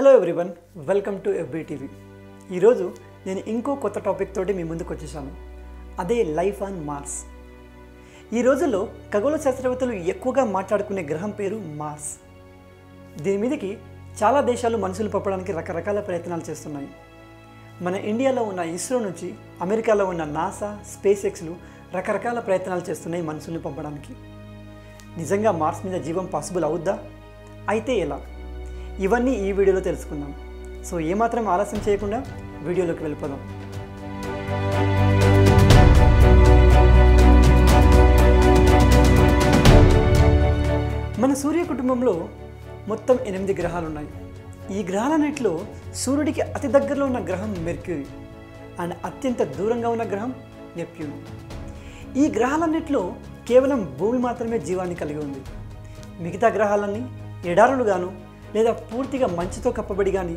Hello everyone, welcome to every TV. ఈరోజు నేను ఇంకో కొత్త టాపిక్ తోటి మీ ముందుకు వచ్చేసాను. అదే లైఫ్ ఆన్ మార్స్. ఈ రోజుల్లో ఖగోళ శాస్త్రవేత్తలు ఎక్కువగా మాట్లాడుకునే గ్రహం పేరు మార్స్. దీని మీదకి చాలా దేశాలు మనుషులు పంపడానికి రకరకాల ప్రయత్నాలు చేస్తున్నాయి. మన ఇండియాలో ఉన్న ఇస్రో నుంచి అమెరికాలో ఉన్న నాసా, స్పేస్ ఎక్స్లు రకరకాల ప్రయత్నాలు చేస్తున్నాయి మనుషుల్ని పంపడానికి. నిజంగా మార్స్ మీద జీవం పాసిబుల్ అవుద్దా? అయితే ఎలా? ఇవన్నీ ఈ వీడియోలో తెలుసుకుందాం. సో ఏమాత్రం ఆలస్యం చేయకుండా వీడియోలోకి వెళ్ళిపోదాం. మన సూర్య కుటుంబంలో మొత్తం 8 గ్రహాలు ఉన్నాయి. ఈ గ్రహాలన్నింటిలో సూర్యుడికి అతి దగ్గరలో ఉన్న గ్రహం మెర్క్యూరీ అండ్ అత్యంత దూరంగా ఉన్న గ్రహం నెప్ట్యూన్. ఈ గ్రహాలన్నింటిలో కేవలం భూమి మాత్రమే జీవాన్ని కలిగి ఉంది. మిగతా గ్రహాలన్నీ ఎడారులుగాను, లేదా పూర్తిగా మంచుతో కప్పబడి కానీ,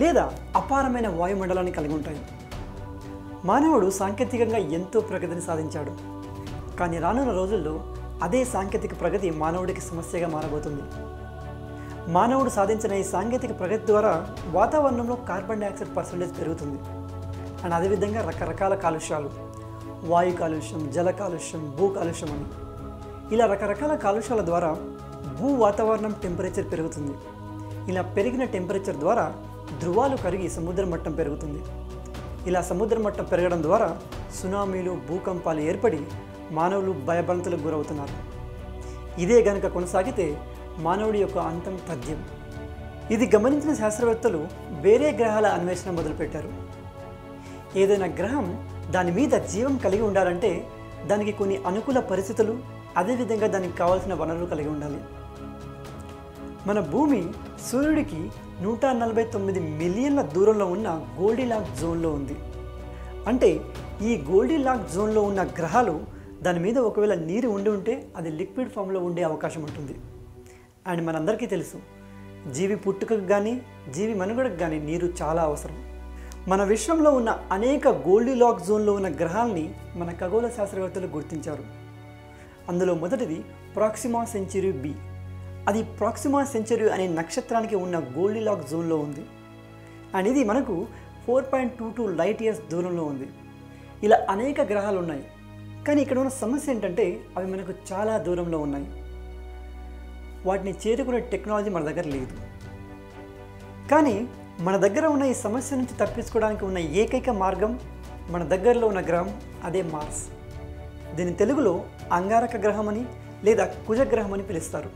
లేదా అపారమైన వాయుమండలాన్ని కలిగి ఉంటాయి. మానవుడు సాంకేతికంగా ఎంతో ప్రగతిని సాధించాడు. కానీ రానున్న రోజుల్లో అదే సాంకేతిక ప్రగతి మానవుడికి సమస్యగా మారబోతుంది. మానవుడు సాధించిన ఈ సాంకేతిక ప్రగతి ద్వారా వాతావరణంలో కార్బన్ డైఆక్సైడ్ పర్సెంటేజ్ పెరుగుతుంది అండ్ అదేవిధంగా రకరకాల కాలుష్యాలు, వాయు కాలుష్యం, జల కాలుష్యం, భూ కాలుష్యం అని ఇలా రకరకాల కాలుష్యాల ద్వారా భూ వాతావరణం టెంపరేచర్ పెరుగుతుంది. ఇలా పెరిగిన టెంపరేచర్ ద్వారా ధ్రువాలు కరిగి సముద్ర మట్టం పెరుగుతుంది. ఇలా సముద్ర మట్టం పెరగడం ద్వారా సునామీలు, భూకంపాలు ఏర్పడి మానవులు భయభ్రాంతులకు గురవుతున్నారు. ఇదే గనుక కొనసాగితే మానవుడి యొక్క అంతం తథ్యం. ఇది గమనించిన శాస్త్రవేత్తలు వేరే గ్రహాల అన్వేషణ మొదలుపెట్టారు. ఏదైనా గ్రహం దాని మీద జీవం కలిగి ఉండాలంటే దానికి కొన్ని అనుకూల పరిస్థితులు, అదేవిధంగా దానికి కావాల్సిన వనరులు కలిగి ఉండాలి. మన భూమి సూర్యుడికి 149 మిలియన్ల దూరంలో ఉన్న గోల్డీలాక్ జోన్లో ఉంది. అంటే ఈ గోల్డీలాక్ జోన్లో ఉన్న గ్రహాలు దాని మీద ఒకవేళ నీరు ఉండి ఉంటే అది లిక్విడ్ ఫామ్లో ఉండే అవకాశం ఉంటుంది. అండ్ మనందరికీ తెలుసు, జీవి పుట్టుకకు కానీ జీవి మనుగడకు కానీ నీరు చాలా అవసరం. మన విశ్వంలో ఉన్న అనేక గోల్డీలాక్ జోన్లో ఉన్న గ్రహాలని మన ఖగోళ శాస్త్రవేత్తలు గుర్తించారు. అందులో మొదటిది ప్రాక్సిమా సెంచరీ బి. అది ప్రాక్సిమా సెంచరీ అనే నక్షత్రానికి ఉన్న గోల్డీలాక్ జోన్లో ఉంది అండ్ ఇది మనకు 4.22 లైట్ ఇయర్స్ దూరంలో ఉంది. ఇలా అనేక గ్రహాలు ఉన్నాయి, కానీ ఇక్కడ ఉన్న సమస్య ఏంటంటే అవి మనకు చాలా దూరంలో ఉన్నాయి. వాటిని చేరుకునే టెక్నాలజీ మన దగ్గర లేదు. కానీ మన దగ్గర ఉన్న ఈ సమస్య నుంచి తప్పించుకోవడానికి ఉన్న ఏకైక మార్గం మన దగ్గరలో ఉన్న గ్రహం, అదే మార్స్. దీని తెలుగులో అంగారక గ్రహం అని లేదా కుజగ్రహం అని పిలుస్తారు.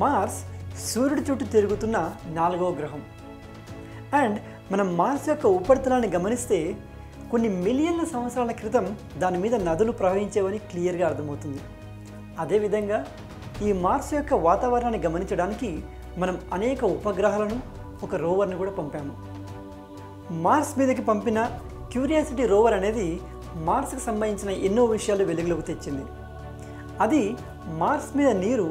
మార్స్ సూర్యుడి చుట్టూ తిరుగుతున్న 4వ గ్రహం. అండ్ మనం మార్స్ యొక్క ఉపరితలాన్ని గమనిస్తే కొన్ని మిలియన్ల సంవత్సరాల క్రితం దాని మీద నదులు ప్రవహించేవని క్లియర్గా అర్థమవుతుంది. అదేవిధంగా ఈ మార్స్ యొక్క వాతావరణాన్ని గమనించడానికి మనం అనేక ఉపగ్రహాలను, ఒక రోవర్ను కూడా పంపాము. మార్స్ మీదకి పంపిన క్యూరియాసిటీ రోవర్ అనేది మార్స్కి సంబంధించిన ఎన్నో విషయాలు వెలుగులోకి తెచ్చింది. అది మార్స్ మీద నీరు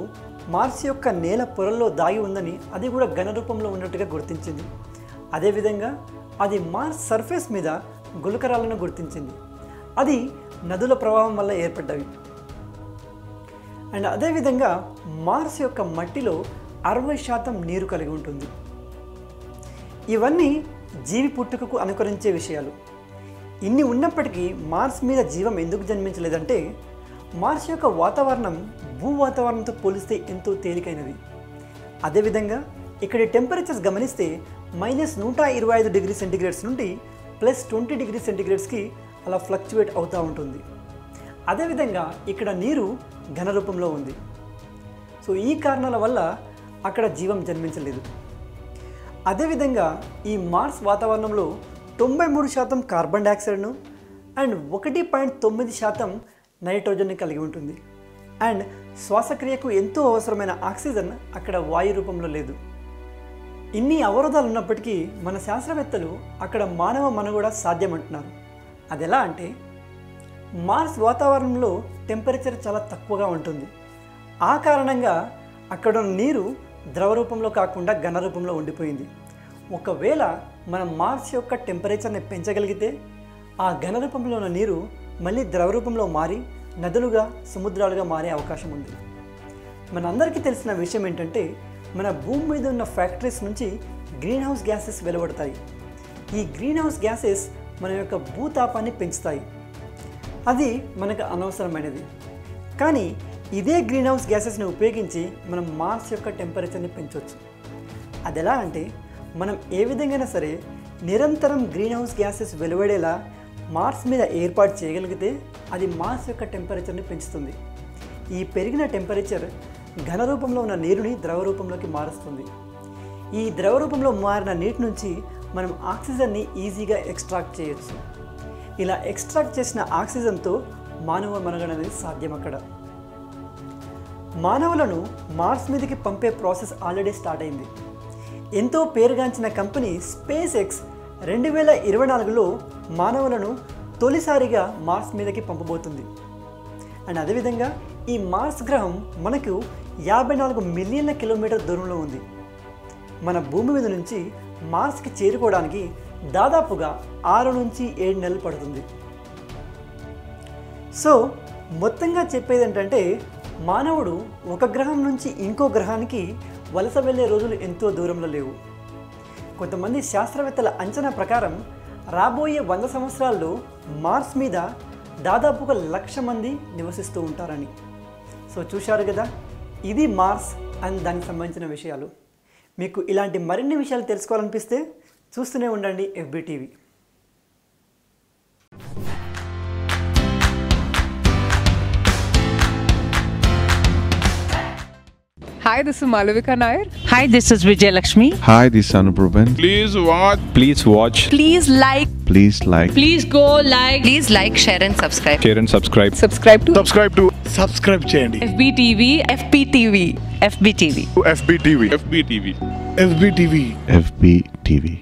మార్స్ యొక్క నేల పొరల్లో దాగి ఉందని, అది కూడా ఘన రూపంలో ఉన్నట్టుగా గుర్తించింది. అదేవిధంగా అది మార్స్ సర్ఫేస్ మీద గులకరాలను గుర్తించింది. అది నదుల ప్రవాహం వల్ల ఏర్పడ్డవి. అండ్ అదేవిధంగా మార్స్ యొక్క మట్టిలో 60% నీరు కలిగి ఉంటుంది. ఇవన్నీ జీవి పుట్టుకకు అనుకరించే విషయాలు. ఇన్ని ఉన్నప్పటికీ మార్స్ మీద జీవం ఎందుకు జన్మించలేదంటే మార్స్ యొక్క వాతావరణం భూ వాతావరణంతో పోలిస్తే ఎంతో తేలికైనది. అదేవిధంగా ఇక్కడ టెంపరేచర్స్ గమనిస్తే -125 డిగ్రీ సెంటీగ్రేడ్స్ నుండి +20 డిగ్రీ సెంటీగ్రేడ్స్కి అలా ఫ్లక్చువేట్ అవుతూ ఉంటుంది. అదేవిధంగా ఇక్కడ నీరు ఘన రూపంలో ఉంది. సో ఈ కారణాల వల్ల అక్కడ జీవం జన్మించలేదు. అదేవిధంగా ఈ మార్స్ వాతావరణంలో 93% కార్బన్ డైఆక్సైడ్ను అండ్ 1.9% నైట్రోజన్ని కలిగి ఉంటుంది. అండ్ శ్వాసక్రియకు ఎంతో అవసరమైన ఆక్సిజన్ అక్కడ వాయు రూపంలో లేదు. ఇన్ని అవరోధాలు ఉన్నప్పటికీ మన శాస్త్రవేత్తలు అక్కడ మానవ మనుగడ సాధ్యమంటున్నారు. అది ఎలా అంటే మార్స్ వాతావరణంలో టెంపరేచర్ చాలా తక్కువగా ఉంటుంది. ఆ కారణంగా అక్కడ నీరు ద్రవ రూపంలో కాకుండా ఘన రూపంలో ఉండిపోయింది. ఒకవేళ మనం మార్స్ యొక్క టెంపరేచర్ని పెంచగలిగితే ఆ ఘన రూపంలో ఉన్న నీరు మళ్ళీ ద్రవ రూపంలో మారి నదులుగా, సముద్రాలుగా మారే అవకాశం ఉంది. మనందరికీ తెలిసిన విషయం ఏంటంటే మన భూమి మీద ఉన్న ఫ్యాక్టరీస్ నుంచి గ్రీన్హౌస్ గ్యాసెస్ వెలువడతాయి. ఈ గ్రీన్హౌస్ గ్యాసెస్ మన యొక్క భూతాపాన్ని పెంచుతాయి. అది మనకు అనవసరమైనది. కానీ ఇదే గ్రీన్హౌస్ గ్యాసెస్ని ఉపయోగించి మనం మార్స్ యొక్క టెంపరేచర్ని పెంచవచ్చు. అది ఎలా అంటే, మనం ఏ విధంగా సరే నిరంతరం గ్రీన్హౌస్ గ్యాసెస్ వెలువడేలా మార్స్ మీద ఏర్పాటు చేయగలిగితే అది మార్స్ యొక్క టెంపరేచర్ని పెంచుతుంది. ఈ పెరిగిన టెంపరేచర్ ఘన రూపంలో ఉన్న నీరుని ద్రవ రూపంలోకి మారుస్తుంది. ఈ ద్రవ రూపంలో మారిన నీటి నుంచి మనం ఆక్సిజన్ని ఈజీగా ఎక్స్ట్రాక్ట్ చేయొచ్చు. ఇలా ఎక్స్ట్రాక్ట్ చేసిన ఆక్సిజన్తో మానవ మనుగడ అనేది సాధ్యం. అక్కడ మానవులను మార్స్ మీదకి పంపే ప్రాసెస్ ఆల్రెడీ స్టార్ట్ అయింది. ఎంతో పేరుగాంచిన కంపెనీ స్పేస్ ఎక్స్ 2024లో మానవులను తొలిసారిగా మార్స్ మీదకి పంపబోతుంది. అండ్ అదేవిధంగా ఈ మార్స్ గ్రహం మనకు 54 మిలియన్ల కిలోమీటర్ దూరంలో ఉంది. మన భూమి మీద నుంచి మార్స్కి చేరుకోవడానికి దాదాపుగా 6 నుంచి 7 నెలలు పడుతుంది. సో మొత్తంగా చెప్పేది ఏంటంటే, మానవుడు ఒక గ్రహం నుంచి ఇంకో గ్రహానికి వలస వెళ్ళే రోజులు ఎంతో దూరంలో లేవు. కొంతమంది శాస్త్రవేత్తల అంచనా ప్రకారం రాబోయే 100 సంవత్సరాల్లో మార్స్ మీద దాదాపు 1,00,000 మంది నివసిస్తూ ఉంటారని. సో చూశారు కదా, ఇది మార్స్ అండ్ దానికి సంబంధించిన విషయాలు. మీకు ఇలాంటి మరిన్ని విషయాలు తెలుసుకోవాలనిపిస్తే చూస్తూనే ఉండండి FBTV. Hi, this is Malavika Nair. Hi, this is Vijay Lakshmi. Hi, this is Anupurban. Please watch. Please watch. Please like. Please like. Please go like. Please like, share and subscribe. Share and subscribe. Subscribe to. Subscribe to. Subscribe channel. FBTV. FBTV. FBTV. FBTV. FBTV. FBTV. FBTV.